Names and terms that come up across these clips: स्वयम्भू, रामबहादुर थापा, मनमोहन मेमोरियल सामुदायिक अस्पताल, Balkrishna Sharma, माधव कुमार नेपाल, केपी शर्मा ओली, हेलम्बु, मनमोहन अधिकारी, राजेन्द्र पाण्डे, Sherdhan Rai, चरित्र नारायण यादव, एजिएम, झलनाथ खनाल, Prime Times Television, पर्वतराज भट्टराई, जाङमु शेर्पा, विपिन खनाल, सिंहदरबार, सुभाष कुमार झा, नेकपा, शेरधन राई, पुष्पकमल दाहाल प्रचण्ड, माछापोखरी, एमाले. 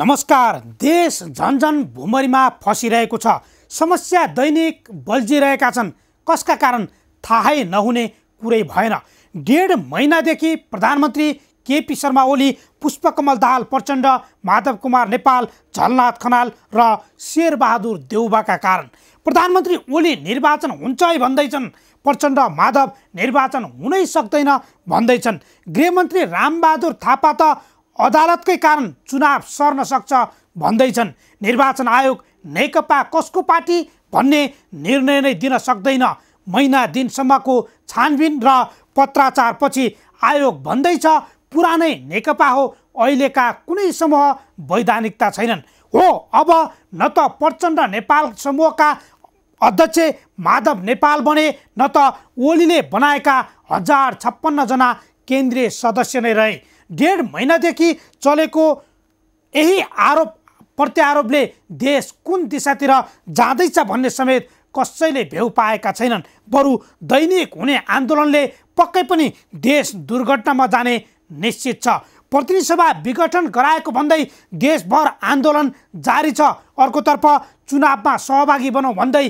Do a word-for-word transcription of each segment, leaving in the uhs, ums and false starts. नमस्कार। देश झनझन भुमरीमा फसिरहेको छ। समस्या दैनिक बल्झिरहेका छन्। कसका कारण थाहै नहुने कुरै भएन। डेढ महिनादेखि प्रधानमन्त्री केपी शर्मा ओली, पुष्पकमल दाहाल प्रचण्ड, माधव कुमार नेपाल, झलनाथ खनाल र शेरबहादुर देउबाका कारण प्रधानमन्त्री ओली निर्वाचन हुन्छै भन्दैछन्। प्रचण्ड माधव निर्वाचन हुनै सक्दैन भन्दैछन्। गृहमन्त्री रामबहादुर थापा त अदालतकै कारण चुनाव सर्न सक्छ भन्दैछन्। निर्वाचन आयोग नेकपा कसको पार्टी भन्ने निर्णय नै दिन सक्दैन। महिना दिनसम्मको छानबिन र पत्राचारपछि आयोग भन्दैछ पुरानै नेकपा हो, अहिलेका कुनै समूह वैधानिकता छैनन्। हो, अब न त प्रचण्ड नेपाल समूहका अध्यक्ष माधव नेपाल बने, न त ओलीले बनाएका हजार छप्पन्न जना केन्द्रीय सदस्य नै रहे। डेढ महिनादेखि चलेको यही आरोप प्रत्यारोपले देश कुन दिशातिर जाँदैछ भन्ने समेत कसैले भेउ पाएका छैनन्। बरु दैनिक हुने आन्दोलनले पक्कै पनि देश दुर्घटनामा जाने निश्चित छ। प्रतिनिधि सभा विघटन गराएको भन्दै देशभर आन्दोलन जारी छ। अर्कोतर्फ चुनावमा सहभागी बनौँ भन्दै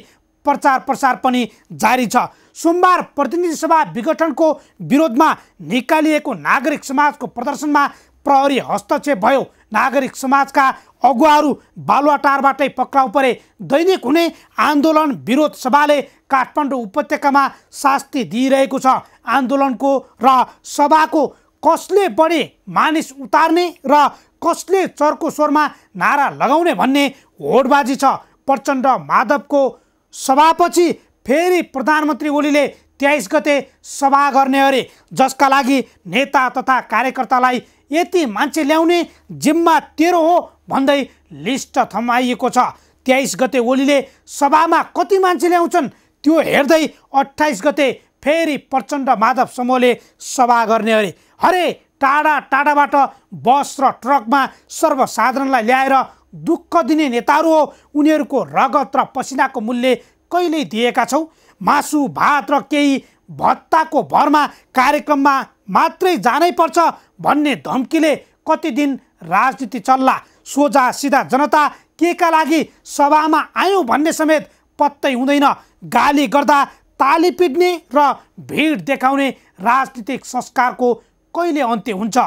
प्रचार प्रसार पनि जारी छ। सोमबार प्रतिनिधि सभा विघटनको विरोधमा निकालिएको नागरिक समाजको प्रदर्शनमा प्रहरी हस्तक्षेप भयो। नागरिक समाजका अगुवाहरू बालुवाटारबाटै पक्राउ परे। दैनिक हुने आन्दोलन विरोध सभाले काठमाडौँ उपत्यकामा शास्ति दिइरहेको छ। आन्दोलनको र सभाको कसले बढी मानिस उतार्ने र कसले चर्को स्वरमा नारा लगाउने भन्ने होडबाजी छ। प्रचण्ड माधवको सभापछि फेरि प्रधानमन्त्री ओलीले तेइस गते सभा गर्ने अरे, जसका लागि नेता तथा कार्यकर्तालाई यति मान्छे ल्याउने जिम्मा तेरो हो भन्दै लिस्ट थमाइएको छ। तेइस गते ओलीले सभामा कति मान्छे ल्याउँछन् त्यो हेर्दै अट्ठाइस गते फेरि प्रचण्ड माधव समूहले सभा गर्ने अरे। हरे टाढा टाढाबाट बस र ट्रकमा सर्वसाधारणलाई ल्याएर दुःख दिने नेताहरू हो। उनीहरूको रगत र पसिनाको मूल्य कहिल्यै दिएका छौँ? मासु भात र केही भत्ताको भरमा कार्यक्रममा मात्रै जानै पर्छ भन्ने धम्कीले कति दिन राजनीति चल्ला? सोझा सिधा जनता के का लागि सभामा आयौँ भन्ने समेत पत्तै हुँदैन। गाली गर्दा, ताली पिट्ने र भिड देखाउने राजनीतिक संस्कारको कहिले अन्त्य हुन्छ?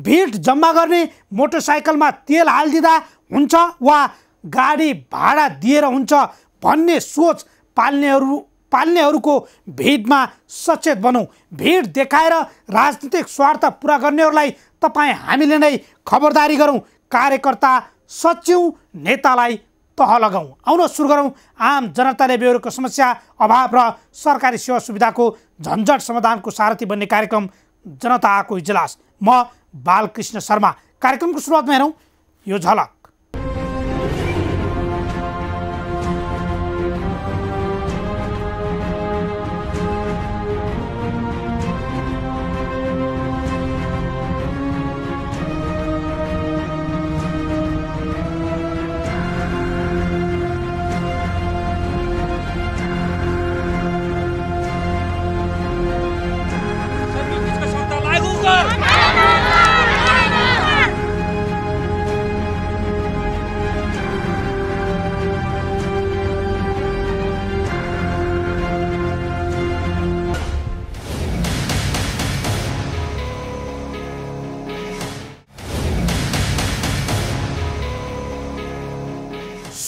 भिड जम्मा गर्ने मोटरसाइकलमा तेल हालिदिँदा हुन्छ वा गाडी भाडा दिएर हुन्छ भन्ने सोच पाल्नेहरू पाल्नेहरूको भिडमा सचेत बनौँ। भिड देखाएर राजनीतिक स्वार्थ पुरा गर्नेहरूलाई तपाईँ हामीले नै खबरदारी गरौँ। कार्यकर्ता सच्याउँ, नेतालाई तह लगाउँ। आउन सुरु गरौँ आम जनताले बेहोरेको समस्या, अभाव र सरकारी सेवा सुविधाको झन्झट समाधानको सारथी बन्ने कार्यक्रम जनताको इजलास। म बालकृष्ण शर्मा। कार्यक्रमको सुरुवातमा हेरौँ यो झलक।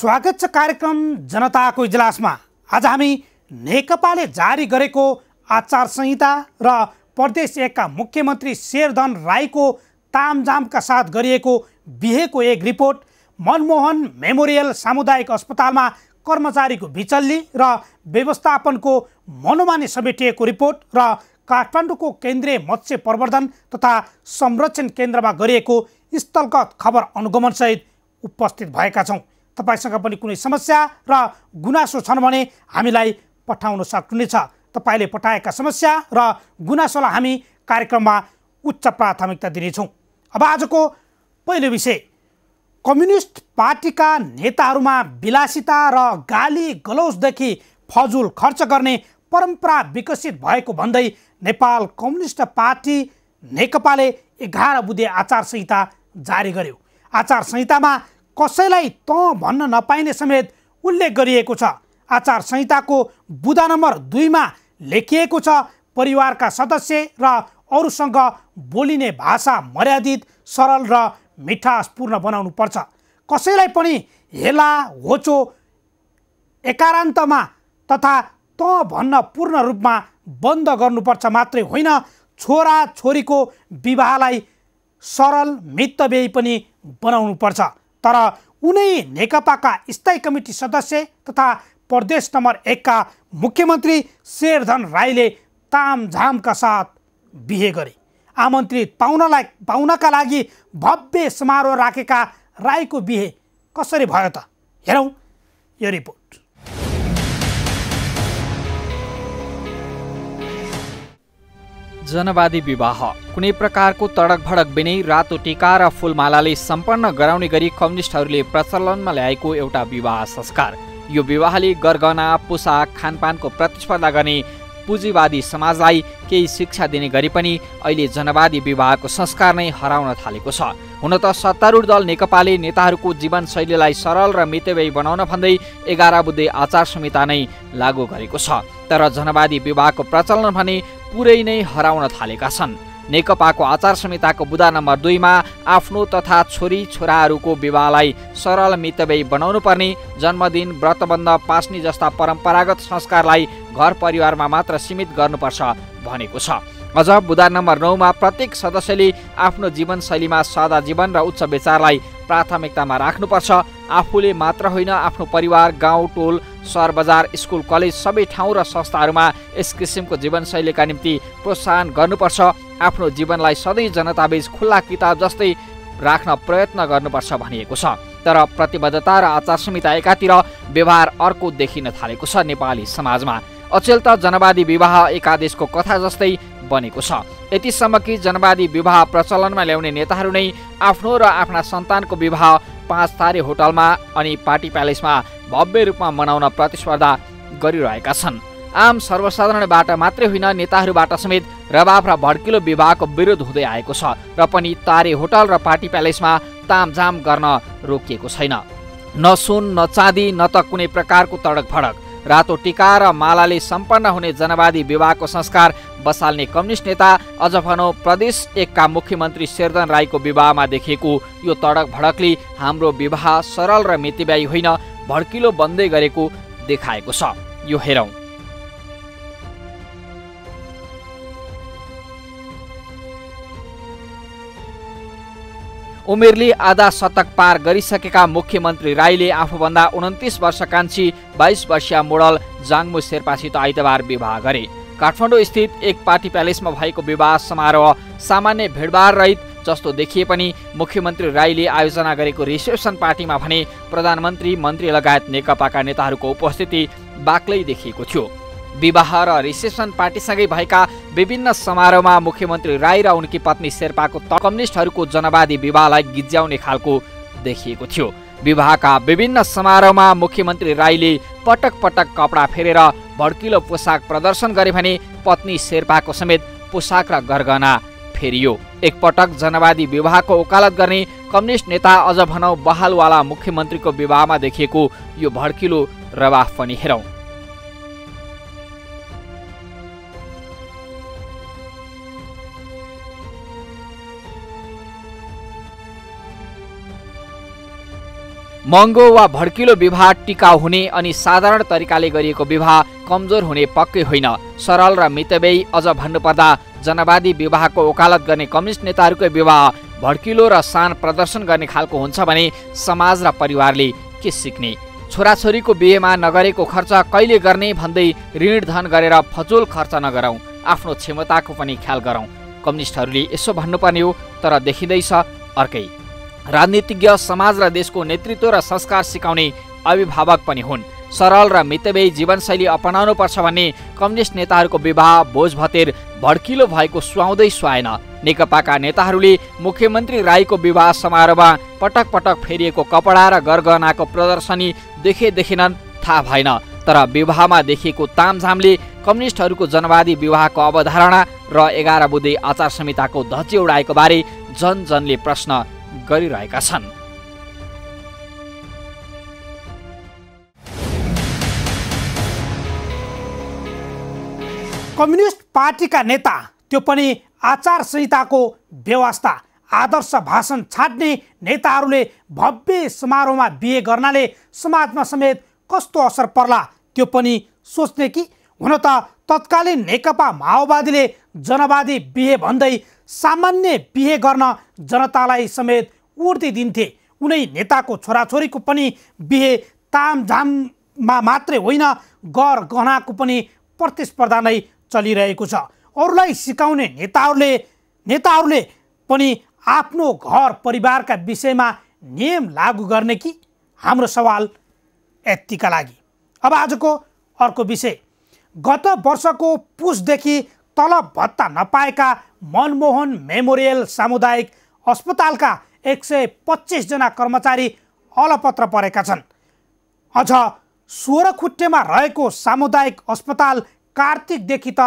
स्वागत छ कार्यक्रम जनताको इजलासमा। आज हामी नेकपाले जारी गरेको आचार संहिता र प्रदेश एकका मुख्यमन्त्री शेरधन राईको तामझामका साथ गरिएको बिहेको एक रिपोर्ट, मनमोहन मेमोरियल सामुदायिक अस्पतालमा कर्मचारीको बिचल्ली र व्यवस्थापनको मनोमानी समेटिएको रिपोर्ट र काठमाडौँको केन्द्रीय मत्स्य प्रवर्धन तथा संरक्षण केन्द्रमा गरिएको स्थलगत खबर अनुगमनसहित उपस्थित भएका छौँ। तपाईसँग पनि कुनै समस्या र गुनासो छन् भने हामीलाई पठाउन सक्नुहुनेछ। तपाईँले पठाएका समस्या र गुनासोलाई हामी कार्यक्रममा उच्च प्राथमिकता दिनेछौँ। अब आजको पहिलो विषय, कम्युनिस्ट पार्टीका नेताहरूमा विलासिता र गाली गलौजदेखि फजुल खर्च गर्ने परम्परा विकसित भएको भन्दै नेपाल कम्युनिस्ट पार्टी नेकपाले एघार बुधे आचार संहिता जारी गर्यो। आचार संहितामा कसैलाई त भन्न नपाइने समेत उल्लेख गरिएको छ। आचार संहिताको बुदा नम्बर दुई मा लेखिएको छ, परिवारका सदस्य र अरूसँग बोलिने भाषा मर्यादित, सरल र मिठासपूर्ण बनाउनु पर्छ। कसैलाई पनि हेला होचो एकारान्तमा तथा त भन्न पूर्ण रूपमा बन्द गर्नुपर्छ मात्रै होइन, छोरा छोरीको विवाहलाई सरल मितव्ययी पनि बनाउनु पर्छ। तर उनै नेकपाका स्थायी कमिटी सदस्य तथा प्रदेश नम्बर एक का मुख्यमन्त्री शेरधन राईले तामझामका साथ बिहे गरे। आमन्त्रित पाहुनालाई पाहुनाका लागि भव्य समारोह राखेका राईको बिहे कसरी भयो त हेरौँ यो रिपोर्ट। जनवादी विवाह कुनै प्रकारको तडक भडक बिनै रातो टीका र फूलमालाले सम्पन्न गराउने गरी कम्युनिस्टहरूले प्रचलनमा ल्याएको एउटा विवाह संस्कार। यो विवाहले गरगहना, पोसाक, खानपानको प्रतिस्पर्धा गर्ने पुँजीवादी समाजलाई केही शिक्षा दिने गरी पनि अहिले जनवादी विवाहको संस्कार नै हराउन थालेको छ। हुन त सत्तारूढ दल नेकपाले नेताहरूको जीवनशैलीलाई सरल र मितव्ययी बनाउन भन्दै एघार बुँदे आचार संहिता नै लागू गरेको छ, तर जनवादी विवाहको प्रचलन भने पुरै नै हराउन थालेका छन्। नेकपाको आचार संहिताको बुदा नम्बर दुईमा आफ्नो तथा छोरी छोराहरूको विवाहलाई सरल मितव्ययी बनाउनु पर्ने, जन्मदिन, व्रतबन्ध, पास्नी जस्ता परम्परागत संस्कारलाई घर परिवारमा मात्र सीमित गर्नुपर्छ भनेको छ। अझ बुदा नम्बर नौमा प्रत्येक सदस्यले आफ्नो जीवनशैलीमा सादा जीवन र उच्च विचारलाई प्राथमिकतामा राख्नुपर्छ। आफूले मात्र होइन, आफ्नो परिवार, गाउँ, टोल, सहर, बजार, स्कुल, कलेज सबै ठाउँ र संस्थाहरूमा यस किसिमको जीवनशैलीका निम्ति प्रोत्साहन गर्नुपर्छ। आफ्नो जीवनलाई सधैँ जनताबीच खुल्ला किताब जस्तै राख्न प्रयत्न गर्नुपर्छ भनिएको छ, तर प्रतिबद्धता र आचार संहिता एकातिर, व्यवहार अर्को देखिन थालेको छ नेपाली समाजमा। अचेल त जनवादी विवाह एकादेशको कथा जस्तै बनेको छ, यतिसम्म कि जनवादी विवाह प्रचलनमा ल्याउने नेताहरू नै आफ्नो र आफ्ना सन्तानको विवाह पाँच तारे होटलमा अनि पार्टी प्यालेसमा भव्य रूपमा मनाउन प्रतिस्पर्धा गरिरहेका छन्। आम सर्वसाधारणबाट मात्रै होइन, नेताहरूबाट समेत रबाब र भड्किलो विवाहको विरोध हुँदै आएको छ र पनि तारे होटल र पार्टी प्यालेसमा तामझाम गर्न रोकिएको छैन। न सुन, न चाँदी, न त कुनै प्रकारको तडक भडक। रातो टीका र मालाले सम्पन्न हुने जनवादी विवाहको संस्कार बसाल्ने कम्युनिस्ट नेता, अझ भनौँ प्रदेश एकका मुख्यमन्त्री शेरधन राईको विवाहमा देखिएको यो तडक भडकले हाम्रो विवाह सरल र मितव्ययी होइन, भड्किलो बन्दै गरेको देखाएको छ। यो हेरौँ। उमेरले आधा शतक पार गरिसकेका मुख्यमन्त्री राईले आफूभन्दा उन्तिस वर्षकान्छी बाइस वर्षीय मोडल जाङमु शेर्पासित आइतबार विवाह गरे। काठमाडौँ स्थित एक पार्टी प्यालेसमा भएको विवाह समारोह सामान्य भिडभाड रहित जस्तो देखिए पनि मुख्यमन्त्री राईले आयोजना गरेको रिसेप्सन पार्टीमा भने प्रधानमन्त्री, मन्त्री लगायत नेकपाका नेताहरूको उपस्थिति बाक्लै देखिएको थियो। विवाह र रिसेप्सन पार्टीसँगै भएका विभिन्न समारोहमा मुख्यमन्त्री राई र उनकी पत्नी शेर्पाको कम्युनिस्टहरूको जनवादी विवाहलाई गिज्याउने खालको देखिएको थियो। विवाहका विभिन्न समारोहमा मुख्यमन्त्री राईले पटक पटक कपडा फेरेर भड्किलो पोसाक प्रदर्शन गरे भने पत्नी शेर्पाको समेत पोसाक र गरगहना फेरियो। एकपटक जनवादी विवाहको ओकालत गर्ने कम्युनिस्ट नेता, अझ भनौँ बहालवाला मुख्यमन्त्रीको विवाहमा देखिएको यो भड्किलो रवाफ पनि हेरौँ। महँगो वा भड्किलो विवाह टिकाउ हुने अनि साधारण तरिकाले गरिएको विवाह कमजोर हुने पक्कै होइन, सरल र मितव्ययी। अझ भन्नुपर्दा जनवादी विवाहको ओकालत गर्ने कम्युनिस्ट नेताहरूको विवाह भड्किलो र सान प्रदर्शन गर्ने खालको हुन्छ भने समाज र परिवारले के सिक्ने? छोराछोरीको बिहेमा नगरेको खर्च कहिले गर्ने भन्दै ऋणधन गरेर फजूल खर्च नगरौँ, आफ्नो क्षमताको पनि ख्याल गरौँ। कम्युनिस्टहरूले यसो भन्नुपर्ने हो, तर देखिँदैछ अर्कै। राजनीतिज्ञ, समाज र देशको नेतृत्व र संस्कार सिकाउने अभिभावक पनि हुन्। सरल र मितव्ययी जीवनशैली अपनाउनु पर्छ भन्ने कम्युनिस्ट नेताहरूको विवाह भोजभतेर भड्किलो भएको सुहाउँदै सुहाएन। नेकपाका नेताहरूले मुख्यमन्त्री राईको विवाह समारोहमा पटक पटक फेरिएको कपडा र गरगहनाको प्रदर्शनी देखे देखेनन् थाहा भएन, तर विवाहमा देखिएको तामझामले कम्युनिस्टहरूको जनवादी विवाहको अवधारणा र एघार बुँदे आचार संहिताको धच्ची उडाएको बारे जनजनले प्रश्न गरिरहेका छन्। कम्युनिस्ट पार्टी का नेता त्यो पनि आचार संहिता को व्यवस्था आदर्श भाषण छाड्ने नेताहरूले भव्य समारोहमा बिहे गर्नाले समाजमा समेत कस्तो असर पर्ला त्यो पनि सोच्ने कि हुन त तत्कालीन नेकपा माओवादीले जनवादी बिहे भन्दै सामान्य बिहे गर्न जनतालाई समेत उर्दी दिन्थे। उनै नेताको छोराछोरीको पनि बिहे तामझाममा मात्रै होइन गर गहनाको पनि प्रतिस्पर्धा नै चलिरहेको छ। अरूलाई सिकाउने नेताहरूले नेताहरूले पनि आफ्नो घर परिवारका विषयमा नियम लागू गर्ने कि? हाम्रो सवाल यतिका लागि। अब आजको अर्को विषय, गत वर्षको पुसदेखि तलब भत्ता नपाएका मनमोहन मेमोरियल सामुदायिक अस्पतालका एक सय पच्चीस जना कर्मचारी अलपत्र परेका छन्। अझ सोह्र खुट्टेमा रहेको सामुदायिक अस्पताल कार्तिकदेखि त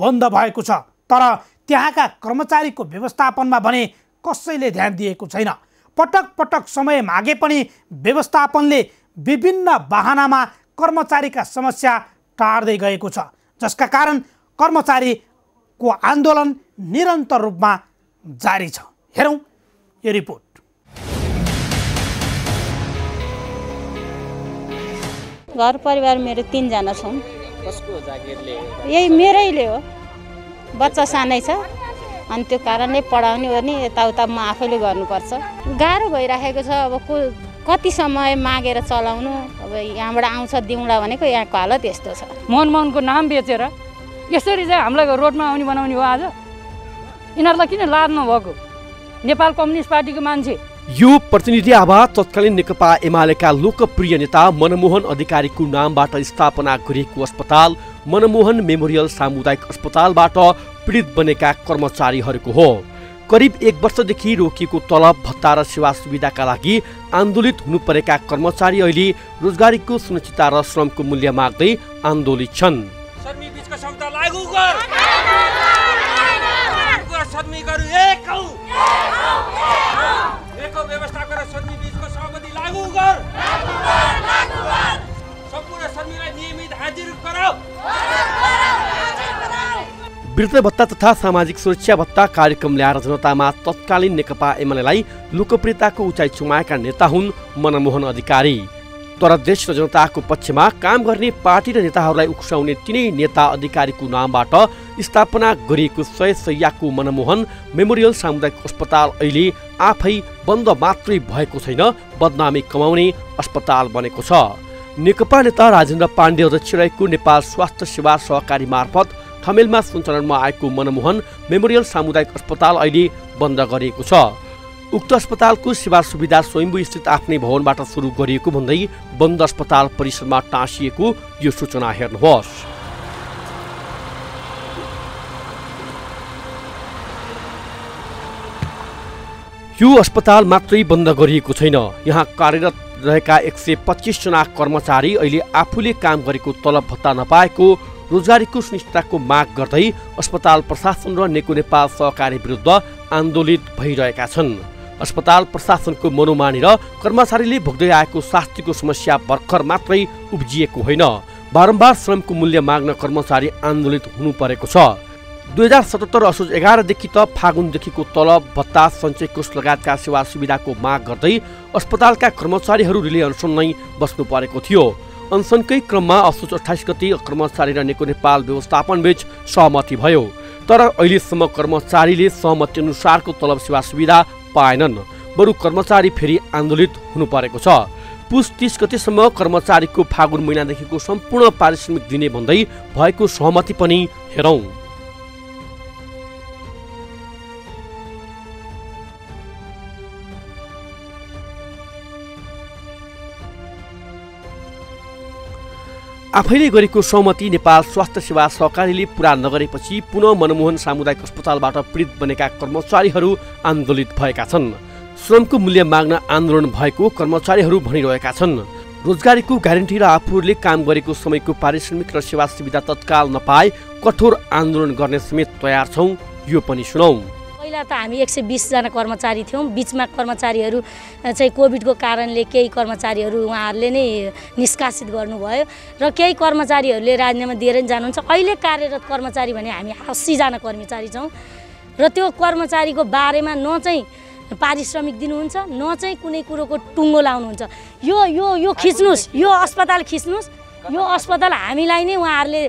बन्द भएको छ, तर त्यहाँका कर्मचारीको व्यवस्थापनमा भने कसैले ध्यान दिएको छैन। पटक पटक समय मागे पनि व्यवस्थापनले विभिन्न बहानामा कर्मचारीका समस्या टार्दै गएको छ, जसका कारण कर्मचारीको आन्दोलन निरन्तर रूपमा जारी छ। हेरौँ यो रिपोर्ट। घर परिवार मेरो तीनजना छौँ। कसको जागिरले? यही मेरैले हो। बच्चा सानै छ अनि त्यो कारणले पढाउने हो नि, यताउता म आफैले गर्नुपर्छ। गाह्रो भइराखेको छ। अब को कति समय मागेर चलाउनु? अब यहाँबाट आउँछ दिउँला भनेको यहाँको हालत यस्तो छ। मनमोहनको नाम बेचेर यसरी चाहिँ हामीलाई रोडमा आउने बनाउने हो। आज यिनीहरूलाई किन लाज नभएको? नेपाल कम्युनिस्ट पार्टीको मान्छे। यो प्रतिनिधि आवाज तत्कालीन नेकपा एमालेका लोकप्रिय नेता मनमोहन अधिकारीको नामबाट स्थापना गरिएको अस्पताल मनमोहन मेमोरियल सामुदायिक अस्पतालबाट पीडित बनेका कर्मचारीहरूको हो। करिब एक वर्षदेखि रोकिएको तलब भत्ता र सेवा सुविधाका लागि आन्दोलित हुनु परेका कर्मचारी अहिले रोजगारीको सुनिश्चितता र श्रमको मूल्य माग्दै आन्दोलित छन्। वृद्ध भत्ता तथा सामाजिक सुरक्षा भत्ता कार्यक्रम ल्याएर जनतामा तत्कालीन नेकपा एमालेलाई लोकप्रियताको उचाइ चुमाएका नेता हुन् मनमोहन अधिकारी। तर देश र जनताको पक्षमा काम गर्ने पार्टी र नेताहरूलाई उक्साउने तिनै नेता अधिकारीको नामबाट स्थापना गरिएको सय शैय्याको मनमोहन मेमोरियल सामुदायिक अस्पताल अहिले आफै बन्द मात्रै भएको छैन, बदनामी कमाउने अस्पताल बनेको छ। नेकपा नेता राजेन्द्र पाण्डे अध्यक्ष रहेको नेपाल स्वास्थ्य सेवा सहकारी मार्फत थमेलमा सञ्चालनमा आएको मनमोहन मेमोरियल सामुदायिक अस्पताल अहिले बन्द गरिएको छ। उक्त अस्पतालको सेवा सुविधा स्वयम्भू स्थित आफ्नै भवनबाट सुरु गरिएको भन्दै बन्द अस्पताल परिसरमा टाँसिएको यो सूचना हेर्नुहोस्। यो अस्पताल मात्रै बन्द गरिएको छैन, यहाँ कार्यरत रहेका एक सय पच्चिस जना कर्मचारी अहिले आफूले काम गरेको तलब भत्ता नपाएको रोजगारीको सुनिश्चितताको माग गर्दै अस्पताल प्रशासन र नेकपा नेपाल सहकारी विरुद्ध आन्दोलित भइरहेका छन्। अस्पताल प्रशासनको मनोमानी र कर्मचारीले भोग्दै आएको स्वास्थ्यको समस्या भर्खर मात्रै उब्जिएको होइन, बारम्बार श्रमको मूल्य माग्न कर्मचारी आन्दोलित हुनु परेको छ। दुई हजार सतहत्तर असोज एघारदेखि त फागुनदेखिको तलब भत्ता सञ्चय कोष लगायतका सेवा सुविधाको माग गर्दै अस्पतालका कर्मचारीहरू रिले अनसन नै बस्नु परेको थियो। अनसनकै क्रममा असोज अठाइस गति कर्मचारी र नेकपा नेपाल व्यवस्थापनबीच सहमति भयो, तर अहिलेसम्म कर्मचारीले सहमति अनुसारको तलब सेवा सुविधा पाएनन्। बरु कर्मचारी फेरि आन्दोलित हुनु परेको छ। पुस तीस गतेसम्म कर्मचारीको फागुन महिनादेखिको सम्पूर्ण पारिश्रमिक दिने भन्दै भएको सहमति पनि हेरौँ। आफैले गरेको सहमति नेपाल स्वास्थ्य सेवा सहकारीले पूरा नगरेपछि पुनः मनमोहन सामुदायिक अस्पतालबाट पीडित बनेका कर्मचारीहरू आन्दोलित भएका छन्। श्रमको मूल्य माग्न आन्दोलन भएको कर्मचारीहरू भनिरहेका छन्। रोजगारीको ग्यारेन्टी र आफूहरूले काम गरेको समयको पारिश्रमिक र सेवा सुविधा तत्काल नपाए कठोर आन्दोलन गर्ने समेत तयार छौँ। यो पनि सुनौँ। पहिला त हामी एक सौ बीस जना कर्मचारी थियौं। बीचमा कर्मचारीहरु चाहिँ कोभिडको कारणले केही कर्मचारीहरु उहाँहरुले नै निष्कासित गर्नुभयो र केही कर्मचारीहरुले राजीनामा दिएर जानुहुन्छ। अहिले कार्यरत कर्मचारी भने हामी अस्सी जना कर्मचारी छौं र त्यो कर्मचारीको बारेमा न चाहिँ पारिश्रमिक दिनुहुन्छ न चाहिँ कुनै कुरोको टुंगो लाउनुहुन्छ। यो यो यो खिच्नुस्, यो अस्पताल खिच्नुस्, यो अस्पताल हामीलाई नै उहाँहरुले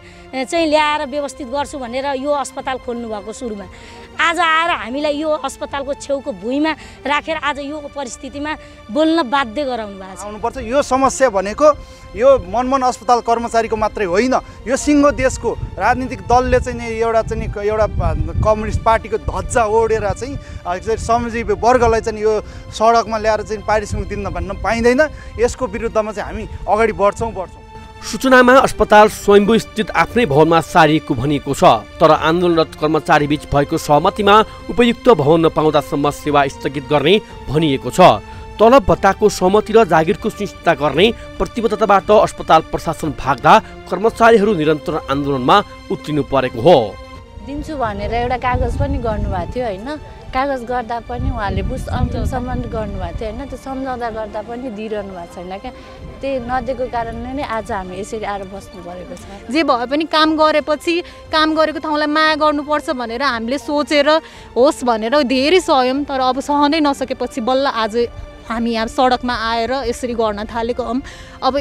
चाहिँ ल्याएर व्यवस्थित गर्छु भनेर यो अस्पताल खोल्नु भएको। सुरुमा आज आएर हामीलाई यो अस्पतालको छेउको भुइँमा राखेर आज यो परिस्थितिमा बोल्न बाध्य गराउनु भएको छ। आउनु पर्छ यो समस्या भनेको यो मनमन अस्पताल कर्मचारीको मात्रै होइन, यो सिंगो देशको राजनीतिक दलले चाहिँ एउटा चाहिँ एउटा कम्युनिस्ट पार्टीको धज्जा ओडेर चाहिँ श्रमजीवी वर्गलाई चाहिँ यो सडकमा ल्याएर चाहिँ पारिश्रमिक दिन भन्न पाइँदैन। यसको विरुद्धमा चाहिँ हामी अगाडि बढ्छौँ बढ्छौँ सूचनामा अस्पताल स्वयम्भू स्थित आफ्नै भवनमा सारिएको भनिएको छ, तर आन्दोलनरत कर्मचारीबीच भएको सहमतिमा उपयुक्त भवन नपाउँदासम्म सेवा स्थगित गर्ने भनिएको छ। तलब भत्ताको सहमति र जागिरको सुनिश्चितता गर्ने प्रतिबद्धताबाट अस्पताल प्रशासन भाग्दा कर्मचारीहरू निरन्तर आन्दोलनमा उत्रिनु परेको हो। दिन्छु भनेर एउटा कागज पनि गर्नुभएको थियो होइन, कागज गर्दा पनि उहाँले बुझ अन्तिमसम्म गर्नुभएको थियो होइन, त्यो सम्झौता गर्दा पनि दिइरहनु भएको छैन क्या। त्यही नदिएको कारणले नै आज हामी यसरी आएर बस्नु परेको छ। जे भए पनि काम गरेपछि काम गरेको ठाउँलाई माया गर्नुपर्छ भनेर हामीले सोचेर होस् भनेर धेरै सहयौँ, तर अब सहनै नसकेपछि बल्ल आज हामी यहाँ सडकमा आएर यसरी गर्न थालेको हौँ। अब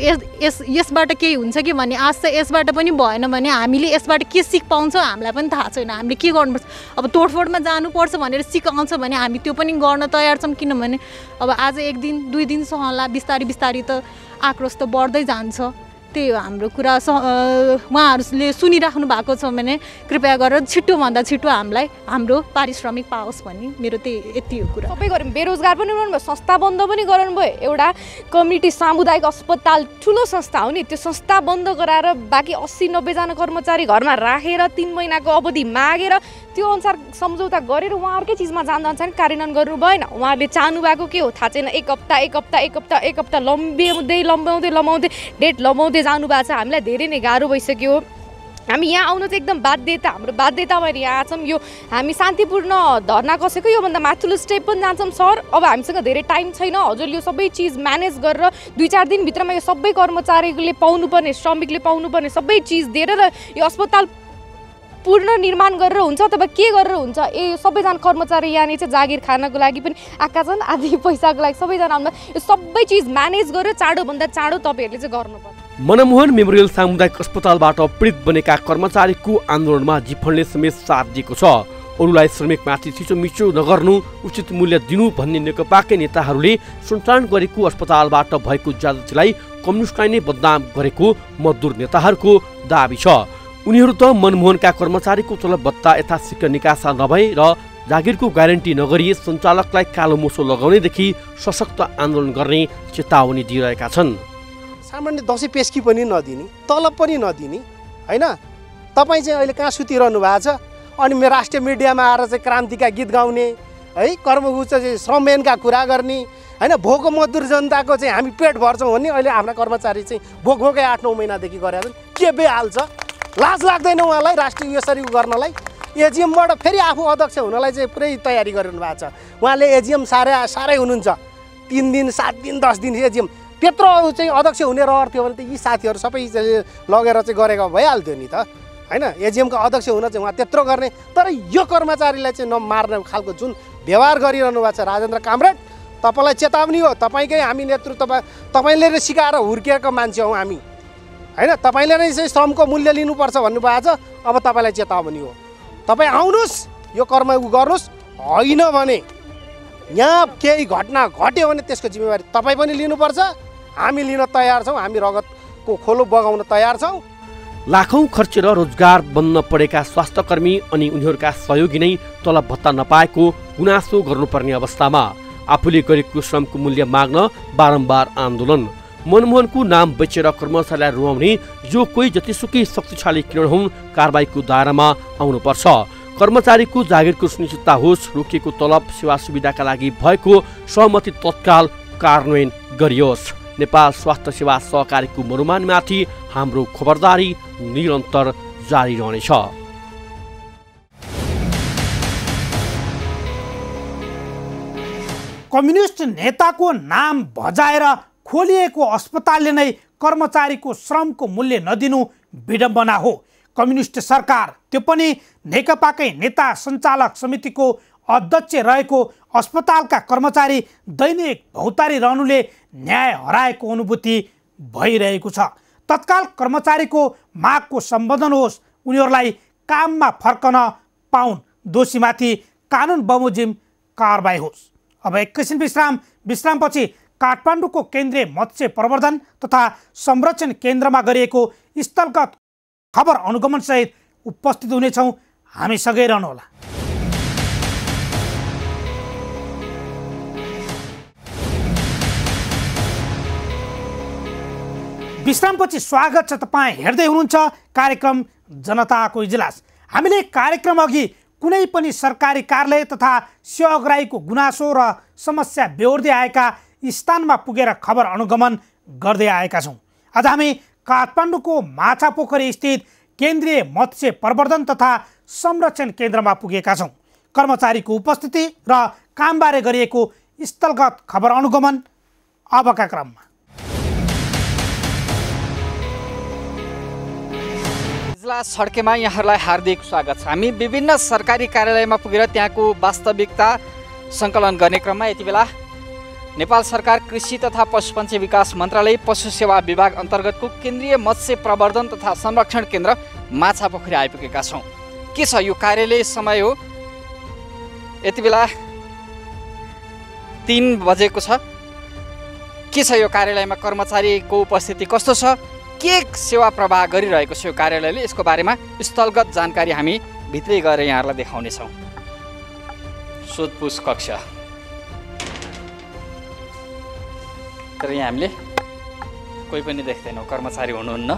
यस यसबाट केही हुन्छ कि भन्ने आशा, यसबाट पनि भएन भने हामीले यसबाट के सिक पाउँछ हामीलाई पनि थाहा छैन। हामीले के गर्नुपर्छ, अब तोडफोडमा जानुपर्छ भनेर सिक आउँछ भने हामी त्यो पनि गर्न तयार छौँ, किनभने अब आज एक दिन दुई दिन सहला बिस्तारै बिस्तारै त आक्रोश त बढ्दै जान्छ। त्यही हो हाम्रो कुरा, उहाँहरूले सुनिराख्नु भएको छ भने कृपया गरेर छिटोभन्दा छिटो हामीलाई हाम्रो पारिश्रमिक पाओस् भन्ने मेरो त्यही यति हो कुरा। सबै गऱ्यौँ, बेरोजगार पनि रहनु भयो, संस्था बन्द पनि गराउनु भयो। एउटा कम्युनिटी सामुदायिक अस्पताल ठुलो संस्था हो नि, त्यो संस्था बन्द गराएर बाँकी अस्सी नब्बेजना कर्मचारी घरमा राखेर तिन महिनाको अवधि मागेर त्यो अनुसार सम्झौता गरेर उहाँहरूकै चिजमा जाँदा अनुसार कार्यान्वयन गर्नु भएन। उहाँहरूले चाहनु भएको के हो थाहा छैन। एक हप्ता एक हप्ता एक हप्ता एक हप्ता लम्ब्याउँदै लम्ब्याउँदै लम्ब्याउँदै डेट लम्ब्याउँदै जानु भएको छ। हामीलाई धेरै नै गाह्रो भइसक्यो। हामी यहाँ आउनु चाहिँ एकदम बाध्यता, हाम्रो बाध्यता भएर यहाँ आएछौँ। यो हामी शान्तिपूर्ण धरना कसेको योभन्दा माथिल्लो स्टेप पनि जान्छौँ। सर अब हामीसँग धेरै टाइम छैन, हजुर यो सबै चिज म्यानेज गरेर दुई चार दिनभित्रमा यो सबै कर्मचारीले पाउनुपर्ने, श्रमिकले पाउनुपर्ने सबै चिज दिएर र यो अस्पताल पूर्ण निर्माण गरेर हुन्छ अथवा के गरेर हुन्छ। ए सबैजना कर्मचारी यहाँनिर चाहिँ जागिर खानको लागि पनि आएका छन्, आधी पैसाको लागि सबैजना आउँदा यो सबै चिज म्यानेज गरेर चाँडोभन्दा चाँडो तपाईँहरूले चाहिँ गर्नुपर्छ। मनमोहन मेमोरियल सामुदायिक अस्पतालबाट पीडित बनेका कर्मचारीको आन्दोलनमा जिफलले समेत साथ दिएको छ। अरूलाई श्रमिकमाथि चिसोमिचो नगर्नु, उचित मूल्य दिनु भन्ने नेकपाकै नेताहरूले सञ्चालन गरेको अस्पतालबाट भएको ज्यादतीलाई कम्युनिस्टलाई नै बदनाम गरेको मजदुर नेताहरूको दाबी छ। उनीहरू त मनमोहनका कर्मचारीको तलब भत्ता यथाशीघ्र निकासा नभई र जागिरको ग्यारेन्टी नगरी सञ्चालकलाई कालो मोसो लगाउनेदेखि सशक्त आन्दोलन गर्ने चेतावनी दिइरहेका छन्। सामान्य दसैँ पेस्की पनि नदिने, तलब पनि नदिने होइन, तपाईँ चाहिँ अहिले कहाँ सुतिरहनु भएको छ? अनि मेरो राष्ट्रिय मिडियामा आएर चाहिँ क्रान्तिका गीत गाउने है, कर्मगुच्छ चाहिँ श्रमयनका कुरा गर्ने हैन, भोको मजदुर जनताको चाहिँ हामी पेट भर्छौँ भन्ने अहिले आफ्ना कर्मचारी चाहिँ भोक भोकै आठ नौ महिनादेखि गरेर के बेहाल्छ। लाज लाग्दैन उहाँलाई राष्ट्रिय यसरी गर्नलाई? एजिएमबाट फेरि आफू अध्यक्ष हुनलाई चाहिँ पुरै तयारी गरिरहनु भएको छ। उहाँले एजिएम साह्रै साह्रै हुनुहुन्छ, तिन दिन सात दिन दस दिन एजिएम, त्यत्रो चाहिँ अध्यक्ष हुने रहर थियो भने त यी साथीहरू सबै लगेर चाहिँ गरेको भइहाल्थ्यो नि त होइन। एजिएमको अध्यक्ष हुन चाहिँ उहाँ त्यत्रो गर्ने, तर यो कर्मचारीलाई चाहिँ नमार्ने खालको जुन व्यवहार गरिरहनु भएको छ। राजेन्द्र कामरेड, तपाईँलाई चेतावनी हो, तपाईँकै हामी नेतृत्व तपाईँले नै सिकाएर हुर्किएको मान्छे हौँ हामी हैन। तपाईले नै चाहिँ श्रमको मूल्य लिनुपर्छ भन्नुभएको छ, अब तपाईलाई चेतावनी हो। तपाईँ आउनुस्, यो कर्म गर्नुस्, होइन भने यहाँ केही घटना घट्यो भने त्यसको जिम्मेवारी तपाईँ पनि लिनुपर्छ। हामी लिन तयार छौँ, हामी रगतको खोलो बगाउन तयार छौँ। लाखौँ खर्चेर रोजगार बन्न परेका स्वास्थ्यकर्मी अनि उनीहरूका सहयोगी नै तलब भत्ता नपाएको गुनासो गर्नुपर्ने अवस्थामा आफूले गरेको श्रमको मूल्य माग्न बारम्बार आन्दोलन। मनमोहनको नाम बेचेर कर्मचारीलाई रुवाउने जो कोही जतिसुकै शक्तिशाली किन हुन् कारबाहीको दायरामा आउनुपर्छ। कर्मचारीको जागिरको सुनिश्चितता होस्, रोकिएको तलब सेवा सुविधाका लागि भएको सहमति तत्काल कार्यान्वयन गरियोस्। नेपाल स्वास्थ्य सेवा सहकारीको मनोमानमाथि हाम्रो खबरदारी निरन्तर जारी रहनेछ। कम्युनिस्ट नेता को नाम भजाएर खोलिएको अस्पतालले नै कर्मचारी को श्रम को मूल्य नदिनु विडम्बना हो। कम्युनिस्ट सरकार त्यो पनि नेकपाकै नेता सञ्चालक समिति को अध्यक्ष रहेको अस्पतालका कर्मचारी दैनिक भौतारी रहनुले न्याय हराएको अनुभूति भइरहेको छ। तत्काल कर्मचारी को माग को सम्बोधन होस्, उनीहरूलाई काममा फर्कन पाउन्, दोषीमाथि कानुन बमोजिम कारबाही होस्। अब एकैछिन विश्राम, विश्रामपछि काठमाडौँ को केन्द्रीय मत्स्य प्रवर्धन तथा संरक्षण केन्द्र में गरिएको स्थलगत खबर अनुगमन सहित उपस्थित हुनेछौं, हामी सँगै रहनुहोला। विश्रामपछि स्वागत छ, तपाईं हेर्दै हुनुहुन्छ कार्यक्रम जनताको इजलास। हामीले कार्यक्रम अघि कुनै पनि सरकारी कार्यालय तथा सेवाग्राहीको गुनासो र समस्या बेहोर्दै आएका स्थानमा पुगेर खबर अनुगमन गर्दै आएका छौँ। आज हामी काठमाडौँको माछापोखरी स्थित केन्द्रीय मत्स्य प्रवर्धन तथा संरक्षण केन्द्रमा पुगेका छौँ। कर्मचारीको उपस्थिति र कामबारे गरिएको स्थलगत खबर अनुगमन अबका क्रममा। सडकेमा यहाँहरूलाई हार्दिक स्वागत छ। हामी विभिन्न सरकारी कार्यालयमा पुगेर त्यहाँको वास्तविकता सङ्कलन गर्ने क्रममा यति बेला नेपाल सरकार कृषि तथा पशुपन्छी विकास मन्त्रालय पशु सेवा विभाग अन्तर्गतको केन्द्रीय मत्स्य प्रवर्धन तथा संरक्षण केन्द्र माछापोखरी आइपुगेका छौँ। के छ यो कार्यालय समय हो, यति बेला तीन बजेको छ। के छ यो कार्यालयमा कर्मचारीको उपस्थिति कस्तो छ, के सेवा प्रवाह गरिरहेको छ यो कार्यालयले, यसको बारेमा स्थलगत जानकारी हामी भित्रै गएर यहाँहरूलाई देखाउनेछौँ। सोधपुछ कक्ष, तर यहाँ हामीले कोही पनि देख्दैनौँ, कर्मचारी हुनुहुन्न।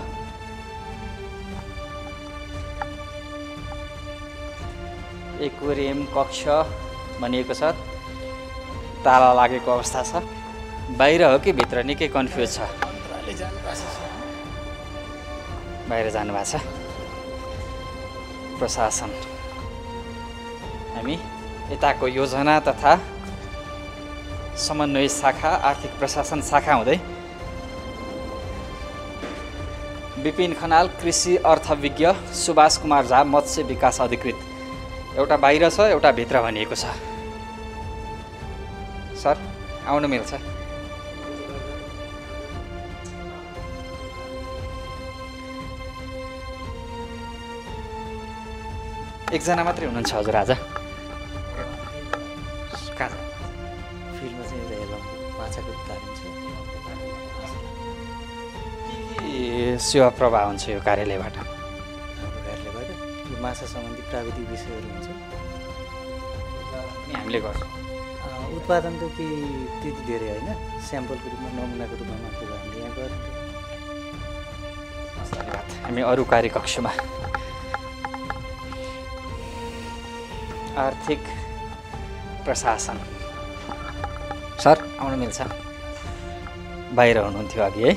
एक्वेरियम कक्ष भनिएको छ, ताला लागेको अवस्था छ। बाहिर हो कि भित्र निकै कन्फ्युज छ, बाहिर जानुभएको छ। प्रशासन, हामी यताको योजना तथा समन्वय शाखा आर्थिक प्रशासन शाखा हुँदै विपिन खनाल कृषि अर्थविज्ञ सुभाष कुमार झा मत्स्य विकास अधिकृत, एउटा बाहिर छ एउटा भित्र भनिएको छ। सर आउनु मिल्छ? एकजना मात्रै हुनुहुन्छ हजुर आज? कहाँ फिल्डमा चाहिँ एउटा हेलौँ माछाको तालिम छ। के सेवा प्रवाह हुन्छ यो कार्यालयबाट? हाम्रो कार्यालयबाट यो माछा सम्बन्धी प्राविधिक विषयहरू हुन्छ, हामीले गर्छौँ। उत्पादन त केही त्यति धेरै होइन, स्याम्पलको रूपमा नमुनाको रूपमा मात्रै हामीले यहाँ गर्छौँ। हामी अरू कार्यकक्षमा आर्थिक प्रशासन, सर आउनु मिल्छ? बाहिर हुनुहुन्थ्यो अघि है,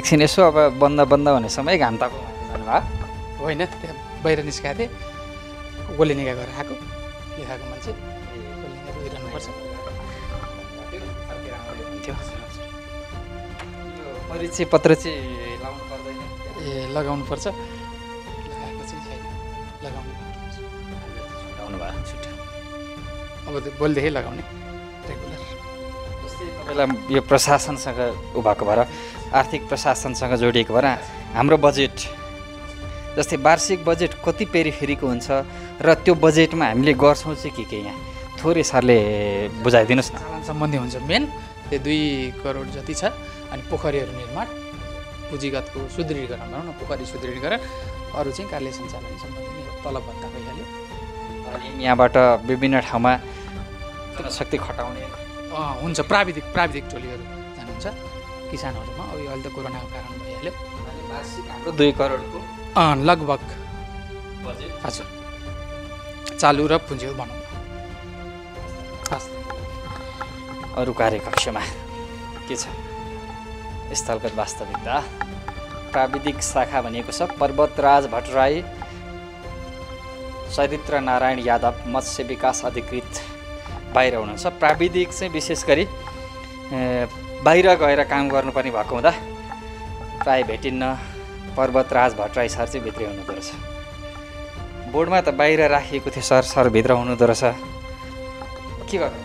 एकछिन यसो अब बन्द बन्द हुनेसम्म घाम ताप्नु जानुभयो होइन? त्यहाँ बाहिर निस्केको थिएँ, गोली निगा गरेर आएको, यो खाएको मान्छे गइरहनुपर्छ। परिचय पत्र चाहिँ लाउनु पर्दैन? ए लगाउनुपर्छ, लगाएको चाहिँ छैन, लगाउनु अब बोल्दै लगाउने रेगुलर। जस्तै तपाईँलाई यो प्रशासनसँग उ भएको भएर, आर्थिक प्रशासनसँग जोडिएको भएर हाम्रो बजेट जस्तै वार्षिक बजेट कति पेरिफेरीको हुन्छ र त्यो बजेटमा हामीले गर्छौँ चाहिँ के के, यहाँ थोरै सरले बुझाइदिनुहोस् न। चलन सम्बन्धी हुन्छ मेन, त्यो दुई करोड जति छ, अनि पोखरीहरू निर्माण पुँजीगतको सुदृढीकरण भनौँ न, पोखरी सुदृढीकरण, अरू चाहिँ कार्य सञ्चालन सम्बन्धी तलब भत्ता भइहाल्यो। अनि यहाँबाट विभिन्न ठाउँमा जनशक्ति खटाउने हुन्छ, प्राविधिक प्राविधिक टोलीहरू जानुहुन्छ किसानहरूमा। अब यो अहिले त कोरोनाको कारण भइहाल्यो। वार्षिक हाम्रो दुई करोडको लगभग बजेट हजुर चालु र पुँजी बनाउनु। अरू कार्यकक्षमा के छ? स्थलगत वास्तविकता प्राविधिक शाखा भनिएको छ। पर्वतराज भट्टराई चरित्र नारायण यादव मत्स्य विकास अधिकृत बाहिर हुनुहुन्छ। प्राविधिक चाहिँ विशेष गरी बाहिर गएर काम गर्नुपर्ने भएको हुँदा प्राय भेटिन्न पर्वतराज भट्टराई सर चाहिँ भित्रै हुनुहुँदो रहेछ। बोर्डमा त बाहिर राखिएको थियो सर, सर भित्र हुनुहुँदो रहेछ। के गर्नु?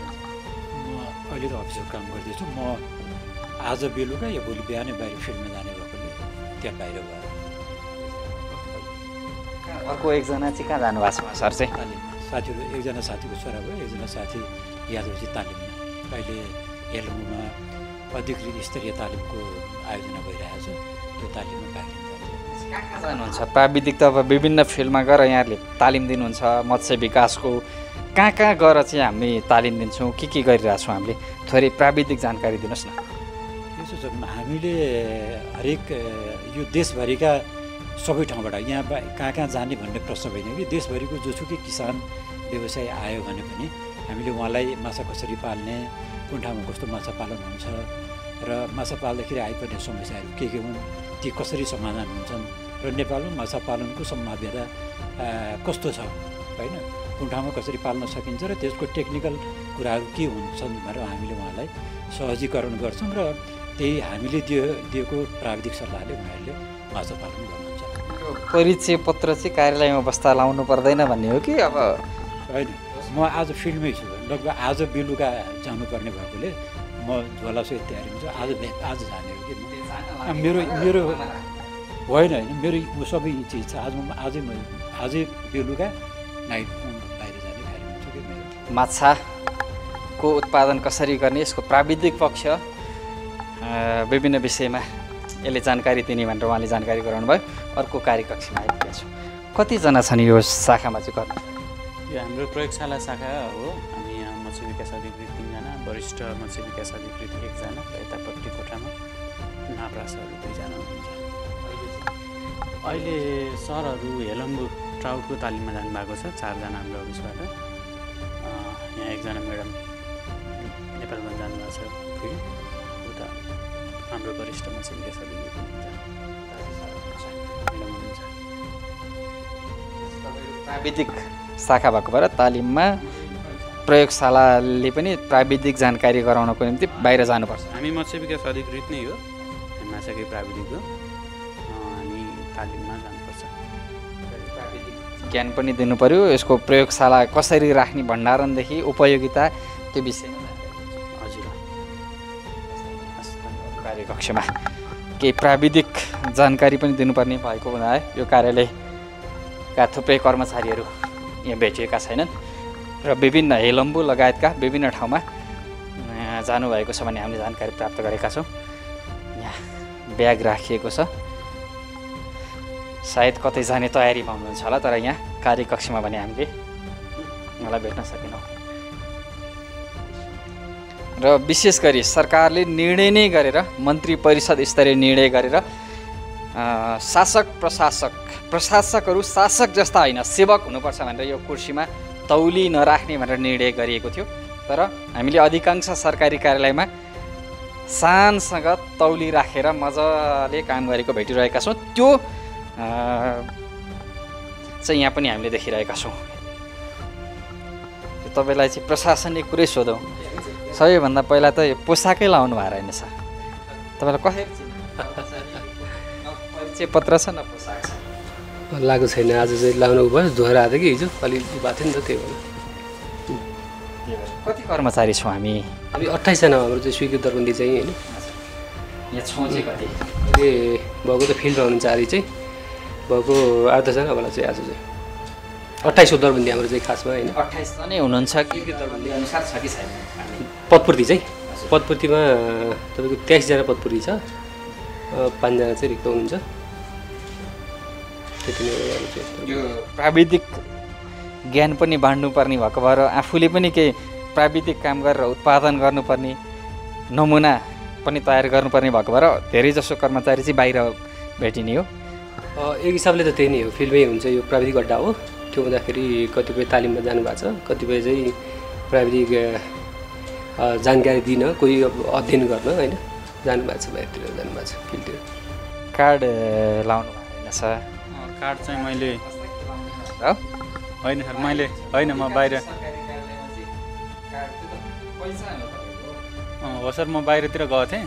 म अहिले त अफिसको काम गर्दैछु। म आज बेलुका या भोलि बिहानै बाहिर फिल्डमा जाने भएकोले त्यहाँ बाहिर गएर। अर्को एकजना चाहिँ कहाँ जानुभएको छ सर? चाहिँ साथीहरू एकजना साथीको छोरा भयो, एकजना साथी यादवजी तालिममा, अहिले हेलुङमा अधिकृत स्तरीय तालिमको आयोजना भइरहेको छ, त्यो तालिममा बाहिर जानुहुन्छ। प्राविधिक त अब विभिन्न फिल्डमा गएर यहाँहरूले तालिम दिनुहुन्छ, मत्स्य विकासको कहाँ कहाँ गएर चाहिँ हामी तालिम दिन्छौँ, के के गरिरहेछौँ हामीले, थोरै प्राविधिक जानकारी दिनुहोस् न। यसो छ, हामीले हरेक यो देशभरिका सबै ठाउँबाट यहाँ कहाँ कहाँ जाने भन्ने प्रश्न होइन कि देशभरिको जोसुकै किसान व्यवसाय आयो भने पनि हामीले उहाँलाई माछा कसरी पाल्ने, कुन ठाउँमा कस्तो माछा पालन हुन्छ र माछा पाल्दाखेरि आइपर्ने समस्याहरू के के हुन्, ती कसरी समाधान हुन्छन् र नेपालमा माछा पालनको सम्भाव्यता कस्तो छ, होइन, कुन ठाउँमा कसरी पाल्न सकिन्छ र त्यसको टेक्निकल कुराहरू के हुन्छन् भनेर हामीले उहाँलाई सहजीकरण गर्छौँ र त्यही हामीले दियो दिएको प्राविधिक सल्लाहले उहाँहरूले माछा पालन गर्नु। परिचय पत्र चाहिँ कार्यालयमा बस्दा लाउनु पर्दैन भन्ने हो कि? अब होइन, म आज फिल्डमै छु, लगभग आज बेलुका जानुपर्ने भएकोले म झोलासहित तयारी हुन्छ। आज आज जाने हो कि मेरो मेरो होइन होइन मेरो सबै चिज छ। आज म आजै म आजै बेलुका नाइट बाहिर जाने तयारी हुन्छ कि मेरो। माछाको उत्पादन कसरी गर्ने, यसको प्राविधिक पक्ष विभिन्न विषयमा यसले जानकारी दिने भनेर उहाँले जानकारी गराउनुभयो। अर्को कार्यकक्षमा आइपुगेको छु। कतिजना छन् यो शाखामा चाहिँ गर्नु? यो हाम्रो प्रयोगशाला शाखा हो। हामी यहाँ मत्स्य विकास अधिकृत तिनजना, वरिष्ठ मत्स्य विकास अधिकृत एकजना र यतापट्टि कोठामा नाप्रासहरू दुईजना हुनुहुन्छ। अहिले सरहरू हेलम्बु ट्राउटको तालिममा जानुभएको छ, चारजना हाम्रो अफिसबाट। यहाँ एकजना म्याडम नेपालमा जानुभएको छ फेरि, उता हाम्रो वरिष्ठ मत्स्य विकास अधिकृत हुनुहुन्छ। प्राविधिक शाखा भएको भएर तालिममा प्रयोगशालाले पनि प्राविधिक जानकारी गराउनको निम्ति बाहिर जानुपर्छ। हामी मत्स्य विकास अधिकृत नै हो, माछाकै प्राविधिक हो, हामी तालिममा जानुपर्छ। प्राविधिक ज्ञान पनि दिनु पर्यो, यसको प्रयोगशाला कसरी राख्ने, भण्डारणदेखि उपयोगिता, त्यो विषयमा। कार्यकक्षमा केही प्राविधिक जानकारी पनि दिनुपर्ने भएको हुँदा यो कार्यालयका थुप्रै कर्मचारीहरू यहाँ भेटिएका छैनन् र विभिन्न हेलम्बु लगायतका विभिन्न ठाउँमा जानुभएको छ भन्ने हामीले जानकारी प्राप्त गरेका छौँ। यहाँ ब्याग राखिएको छ, सायद कतै जाने तयारीमा हुनुहुन्छ होला, तर यहाँ कार्यकक्षमा भने हामीले मलाई भेट्न सकेनौँ। र विशेष गरी सरकारले निर्णय नै गरेर, मन्त्री परिषद स्तरीय निर्णय गरेर शासक प्रशासक प्रशासकहरू शासक जस्ता होइन सेवक हुनुपर्छ भनेर यो कुर्सीमा तौली नराख्ने भनेर निर्णय गरिएको थियो। तर हामीले अधिकांश सरकारी कार्यालयमा सानसँग तौली राखेर मजाले काम गरेको भेटिरहेका छौँ। त्यो चाहिँ यहाँ पनि हामीले देखिरहेका छौँ। तपाईँलाई चाहिँ प्रशासनिक कुरै सोधौँ, सबैभन्दा पहिला त यो पोसाकै लाउनु भएर होइन सर, तपाईँलाई कसरी परिचय पत्र छ न पोसाक छ? लागेको छैन, आज चाहिँ लाउनु भयो, धोएर आएको कि हिजो अलिक भएको थियो नि त, त्यही भएर। कति कर्मचारी छौँ हामी? हामी अट्ठाइसजना हाम्रो चाहिँ स्वीकृत दरबन्दी चाहिँ होइन। यहाँ छौँ चाहिँ कति अहिले भएको त फिल्डमा हुनुहुन्छ आदि चाहिँ भएको आठ दसजना होला चाहिँ। आज चाहिँ अट्ठाइसको दरबन्दी हाम्रो चाहिँ खासमा होइन। अट्ठाइसजना नै हुनुहुन्छ कि दरबन्दी अनुसार छ कि छैन? पदपूर्ति चाहिँ पदपूर्तिमा तपाईँको तेइसजना पदपूर्ति छ, पाँचजना चाहिँ रिक्त हुनुहुन्छ। त्यति नै हो। यो प्राविधिक ज्ञान पनि बाँड्नुपर्ने भएको भएर आफूले पनि केही प्राविधिक काम गरेर उत्पादन गर्नुपर्ने, नमुना पनि तयार गर्नुपर्ने भएको भएर धेरैजसो कर्मचारी चाहिँ बाहिर भेटिने हो। एक हिसाबले त त्यही नै हो, फिल्डमै हुन्छ, यो प्राविधिक अड्डा हो। त्यो हुँदाखेरि कतिपय तालिममा जानुभएको छ, कतिपय चाहिँ प्राविधिक जानकारी दिन, कोही अध्ययन गर्न होइन जानुभएको छ, बाहिरतिर जानुभएको छ, फिल्डतिर। कार्ड लाउनु भएन सर? कार्ड चाहिँ मैले होइन, मैले होइन, म बाहिर अवसर म बाहिरतिर गएको थिएँ,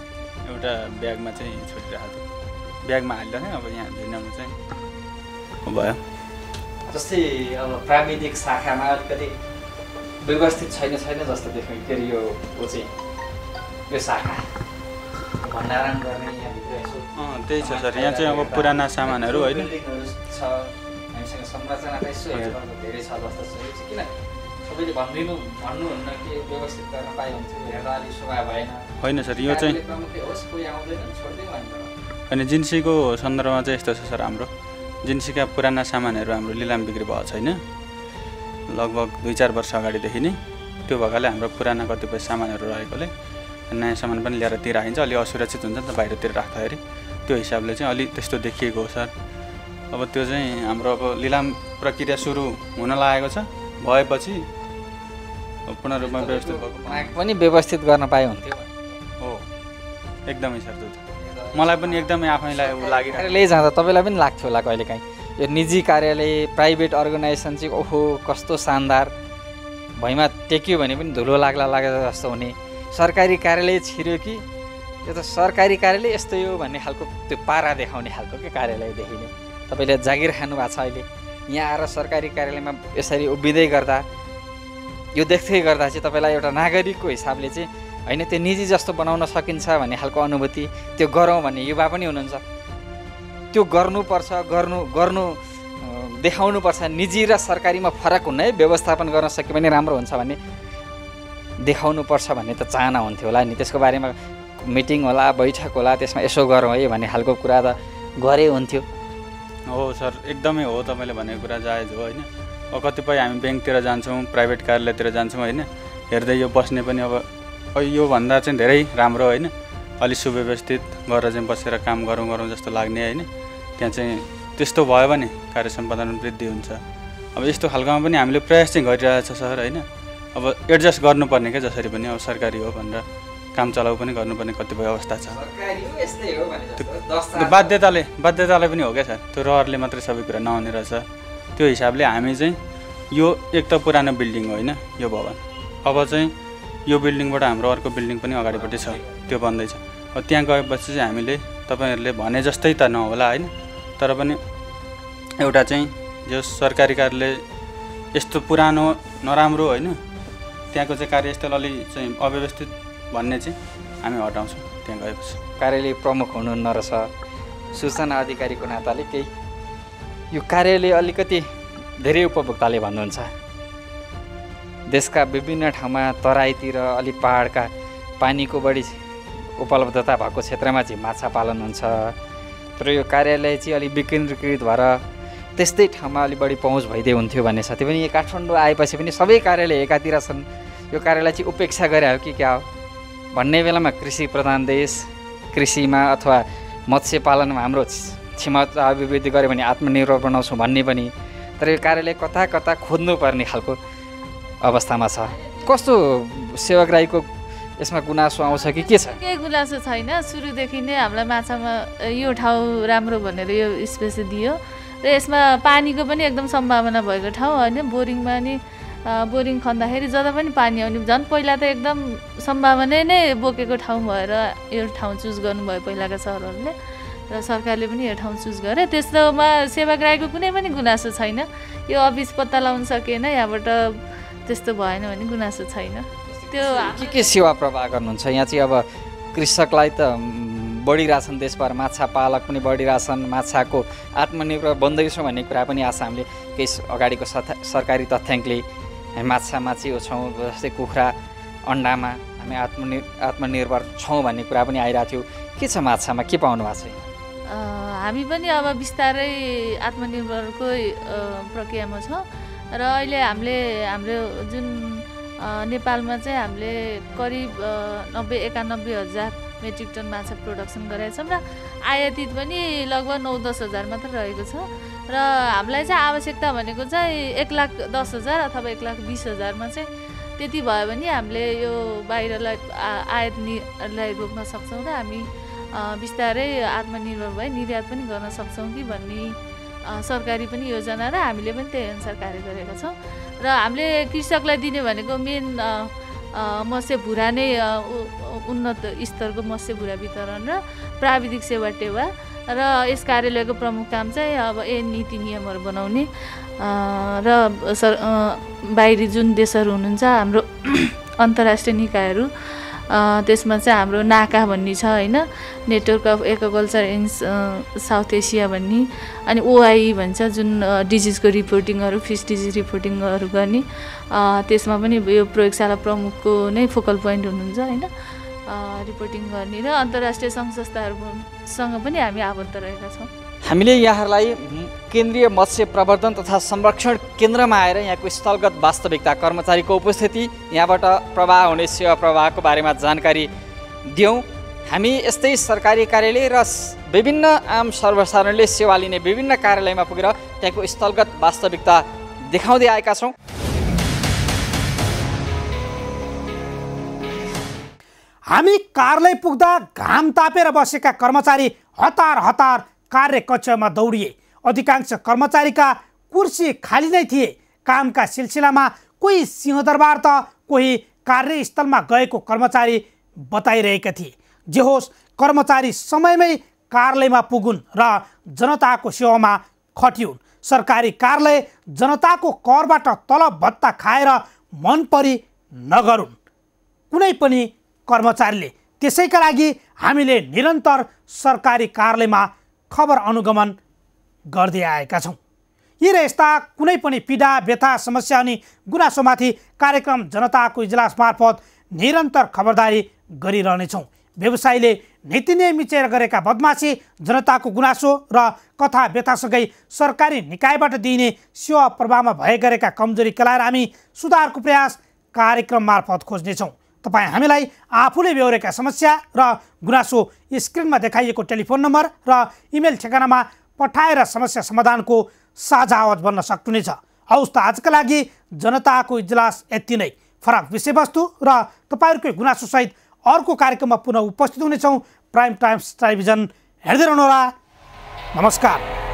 एउटा ब्यागमा चाहिँ छोडिरहेको थिएँ, ब्यागमा हाल्दा थिएँ। अब यहाँ भिन्नमा चाहिँ भयो। जस्तै अब प्राविधिक शाखामा अलिकति व्यवस्थित छैन छैन जस्तो देख्यो के यो चाहिँ यो शाखा भण्डारण गर्ने यहाँ भित्र यसो त्यही छ सर। यहाँ चाहिँ अब पुराना सामानहरू होइन छ, हामीसँग संरचना त्यसो धेरै छ जस्तो छ। किन सबैले भन्दिनु भन्नुहुन्न कि व्यवस्थित गर्न पाए हुन्छ, हेर्दा अलि शोभा भएन होइन सर। यो चाहिँ होइन, जिन्सीको सन्दर्भमा चाहिँ यस्तो छ सर, हाम्रो जिन्सीका पुराना सामानहरू हाम्रो लिलाम बिक्री भएको छैन लगभग दुई चार वर्ष अगाडिदेखि नै। त्यो भएकोले हाम्रो पुराना कतिपय सामानहरू रहेकोले नयाँ सामान पनि ल्याएर तिर आइन्छ, अलि असुरक्षित हुन्छ नि त बाहिरतिर राख्दाखेरि। त्यो हिसाबले चाहिँ अलि त्यस्तो देखिएको हो सर। अब त्यो चाहिँ हाम्रो अब लिलाम प्रक्रिया सुरु हुन लागेको छ, भएपछि पूर्ण रूपमा व्यवस्थित पनि व्यवस्थित गर्न पाए हुन्थ्यो। हो एकदमै सर, त्यो मलाई पनि एकदमै आफैलाई लागिरहेको। लैजाँदा तपाईँलाई पनि लाग्थ्यो होला कहिलेकाहीँ यो निजी कार्यालय प्राइभेट अर्गनाइजेसन चाहिँ ओहो कस्तो शानदार, भइमा टेक्यो भने पनि धुलो लाग्ला लाग्ला जस्तो हुने। सरकारी कार्यालय छिर्यो कि यो त सरकारी कार्यालय यस्तो यो भन्ने खालको त्यो पारा देखाउने खालको के कार्यालय देखिने। तपाईँले जागिर खानु भएको छ, अहिले यहाँ आएर सरकारी कार्यालयमा यसरी उभिँदै गर्दा यो देख्दै गर्दा चाहिँ तपाईँलाई एउटा नागरिकको हिसाबले चाहिँ होइन त्यो निजी जस्तो बनाउन सकिन्छ भन्ने खालको अनुभूति, त्यो गरौँ भन्ने युवा पनि हुनुहुन्छ। त्यो गर्नुपर्छ, गर्नु गर्नु देखाउनुपर्छ। निजी र सरकारीमा फरक हुन्न है, व्यवस्थापन गर्न सके पनि राम्रो हुन्छ भन्ने देखाउनुपर्छ भन्ने त चाहना हुन्थ्यो होला नि। त्यसको बारेमा मिटिङ होला, बैठक होला, त्यसमा यसो गरौँ है भन्ने खालको कुरा त गरे हुन्थ्यो। हो सर एकदमै हो, तपाईँले भनेको कुरा जायज हो होइन। अब कतिपय हामी ब्याङ्कतिर जान्छौँ, प्राइभेट कार्यालयतिर जान्छौँ होइन, हेर्दै यो बस्ने पनि अब योभन्दा चाहिँ धेरै राम्रो होइन, अलिक सुव्यवस्थित गरेर चाहिँ बसेर काम गरौँ गरौँ जस्तो लाग्ने होइन। त्यहाँ चाहिँ त्यस्तो भयो भने कार्य सम्पादन वृद्धि हुन्छ। अब यस्तो खालकोमा पनि हामीले प्रयास चाहिँ गरिरहेछ सर होइन। अब एडजस्ट गर्नुपर्ने क्या, जसरी पनि अब सरकारी हो भनेर काम चलाउ पनि गर्नुपर्ने कतिपय अवस्था छ। त्यो बाध्यताले बाध्यताले पनि हो क्या सर, त्यो रहरले मात्रै सबै कुरा नहुने रहेछ। त्यो हिसाबले हामी चाहिँ यो एक त पुरानो बिल्डिङ होइन यो भवन, अब चाहिँ यो बिल्डिङबाट हाम्रो अर्को बिल्डिङ पनि अगाडिपट्टि छ, त्यो बन्दैछ। अब त्यहाँ गएपछि चाहिँ हामीले तपाईँहरूले भने जस्तै त नहोला होइन, तर पनि एउटा चाहिँ यो सरकारी कार्यालय यस्तो पुरानो नराम्रो होइन, त्यहाँको चाहिँ कार्यस्थल अलि चाहिँ अव्यवस्थित भन्ने चाहिँ हामी हटाउँछौँ। त्यहाँ गएपछि कार्यालय प्रमुख हुनुहुन्न रहेछ, सूचना अधिकारीको नाताले केही यो कार्यालय अलिकति धेरै उपभोक्ताले भन्नुहुन्छ। देशका विभिन्न ठाउँमा तराईतिर अलि पहाडका पानीको बढी उपलब्धता भएको क्षेत्रमा चाहिँ माछा पालन हुन्छ, तर यो कार्यालय चाहिँ अलि विकेन्द्रीकृत भएर त्यस्तै ठाउँमा अलि बढी पहुँच भइदिए हुन्थ्यो भन्ने छ। त्यो पनि काठमाडौँ आएपछि पनि सबै कार्यालय एकातिर छन्, यो कार्यालय चाहिँ उपेक्षा गरे हो कि क्या हो भन्ने बेलामा कृषि प्रधान देश, कृषिमा अथवा मत्स्य पालनमा हाम्रो क्षमता अभिवृद्धि गऱ्यो भने आत्मनिर्भर बनाउँछौँ भन्ने पनि, तर यो कार्यालय कता कता खोज्नुपर्ने खालको अवस्थामा छ। कस्तो सेवाग्राहीको यसमा गुनासो आउँछ कि के छ? केही गुनासो छैन, सुरुदेखि नै हामीलाई माछामा यो ठाउँ राम्रो भनेर यो स्पेस दियो र यसमा पानीको पनि एकदम सम्भावना भएको ठाउँ होइन। बोरिङमा नि बोरिङ खन्दाखेरि जता पनि पानी आउने, झन् पहिला त एकदम सम्भावना नै बोकेको ठाउँ भएर यो ठाउँ चुज गर्नुभयो पहिलाका सरहरूले र सरकारले पनि यो ठाउँ चुज गरे। त्यस्तोमा सेवाग्राहीको कुनै पनि गुनासो छैन। यो अफिस पत्ता लगाउन सकिएन, यहाँबाट त्यस्तो भएन भने गुनासो छैन। त्यो के के सेवा प्रवाह गर्नुहुन्छ? यहाँ चाहिँ अब कृषकलाई त बढिरहेछन् देशभर, माछा पालक पनि बढिरहेछन्, माछाको आत्मनिर्भर बन्दैछौँ भन्ने कुरा पनि आज हामीले केही अगाडिको सरकारी तथ्याङ्कले माछामा चाहिँ छौँ, जस्तै कुखुरा अन्डामा हामी आत्मनि आत्मनिर्भर छौँ भन्ने कुरा पनि आइरहेको थियो। के छ माछामा, के पाउनु भएको छ? हामी पनि अब बिस्तारै आत्मनिर्भरको प्रक्रियामा छौँ र अहिले हामीले हाम्रो जुन नेपालमा चाहिँ हामीले करिब नब्बे एकानब्बे हजार मेट्रिक टन माछा प्रोडक्सन गराएछौँ र आयातित पनि लगभग नौ दस हजार मात्र रहेको छ। र हामीलाई चाहिँ आवश्यकता भनेको चाहिँ एक लाख दस हजार अथवा एक लाख बिस हजारमा चाहिँ त्यति भयो भने हामीले यो बाहिरलाई आयात निर्यातलाई रोक्न सक्छौँ र हामी बिस्तारै आत्मनिर्भर भए निर्यात पनि गर्न सक्छौँ कि भन्ने सरकारी पनि योजना र हामीले पनि त्यही अनुसार कार्य गरेका छौँ। र हामीले कृषकलाई दिने भनेको मेन मत्स्य भुरा नै उन्नत स्तरको मत्स्य भुरा वितरण र प्राविधिक सेवा टेवा र यस कार्यालयको प्रमुख काम चाहिँ अब ए नीति नियमहरु बनाउने र बाहिरी जुन देशहरु हुनुहुन्छ हाम्रो अन्तर्राष्ट्रिय निकायहरु त्यसमा चाहिँ हाम्रो नाका भन्ने छ हैन, network of aquaculture in South Asia भन्ने, अनि ओआई भन्छ जुन डिजिजको रिपोर्टिङहरु फिस डिजिज रिपोर्टिङहरु गर्ने, त्यसमा पनि यो प्रयोगशाला प्रमुखको नै फोकल पोइन्ट हुनुहुन्छ हैन, रिपोर्टिङ गर्ने र अन्तर्राष्ट्रिय सङ्घ संस्थाहरुसँग पनि हामी आबद्ध रहेका छौं। हामीले यहाँहरुलाई केन्द्रीय मत्स्य प्रवर्धन तथा संरक्षण केन्द्रमा आएर यहाँको स्थलगत वास्तविकता, कर्मचारीको उपस्थिति, यहाँबाट प्रवाह हुने सेवा प्रवाहको बारेमा जानकारी दियौं। हामी यस्तै सरकारी कार्यालय र विभिन्न आम सर्वसाधारणले सेवा लिने विभिन्न कार्यालयमा पुगेर त्यहाँको स्थलगत वास्तविकता देखाउँदै आएका छौं। हामी कार्यालय पुग्दा घाम तापेर बसेका कर्मचारी हतार हतार कार्यकक्षमा दौडिए। अधिकांश कर्मचारीका कुर्सी खाली नै थिए। कामका सिलसिलामा कोही सिंहदरबार त कोही कार्यस्थलमा गएको कर्मचारी बताइरहेका थिए। जे होस्, कर्मचारी समयमै कार्यालयमा पुगुन् र जनताको सेवामा खटिउन्। सरकारी कार्यालय जनताको करबाट तलब भत्ता खाएर मनपरी नगरुन् कुनै पनि कर्मचारीले। त्यसैका लागि हामीले निरन्तर सरकारी कार्यालयमा खबर अनुगमन गर्दै आएका छौँ। यी र यस्ता कुनै पनि पीडा, व्यथा, समस्या अनि गुनासोमाथि कार्यक्रम जनताको इजलास मार्फत निरन्तर खबरदारी गरिरहनेछौँ। व्यवसायीले नीति नियम मिचेर गरेका बदमासी, जनताको गुनासो र कथा व्यथासँगै सरकारी निकायबाट दिइने सेवा प्रवाहमा भए गरेका कमजोरी केलाएर हामी सुधारको प्रयास कार्यक्रम मार्फत खोज्नेछौँ। तपाईँ हामीलाई आफूले बेहोरेका समस्या र गुनासो स्क्रिनमा देखाइएको टेलिफोन नम्बर र इमेल ठेगानामा पठाएर समस्या समाधानको साझा आवाज बन्न सक्नुहुनेछ। हौस् त, आजका लागि जनताको इजलास यति नै। फरक विषयवस्तु र तपाईँहरूको गुनासोसहित अर्को कार्यक्रममा पुनः उपस्थित हुनेछौँ। प्राइम टाइम्स टेलिभिजन हेर्दै रहनुहोला। नमस्कार।